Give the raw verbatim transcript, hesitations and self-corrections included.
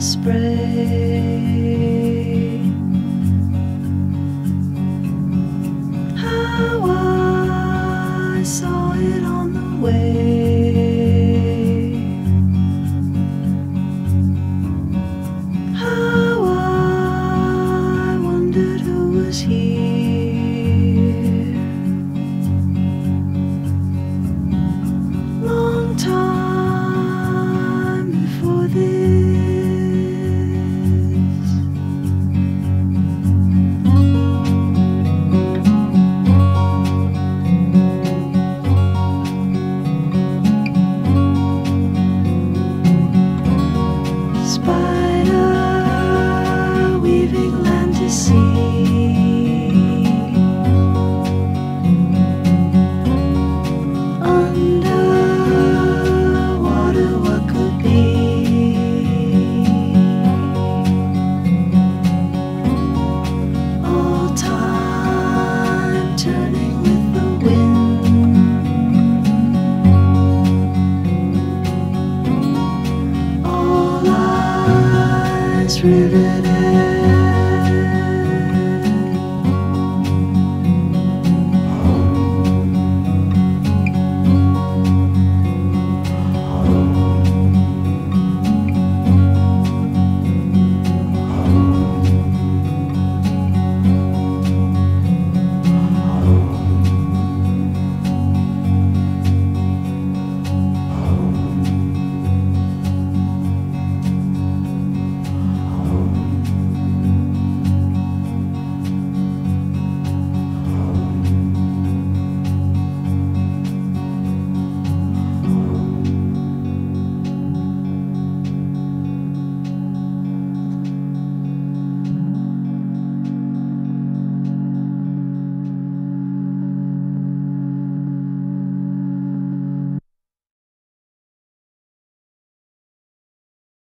the spray. How I saw it on the way, how I wondered who was here. Long time riveted.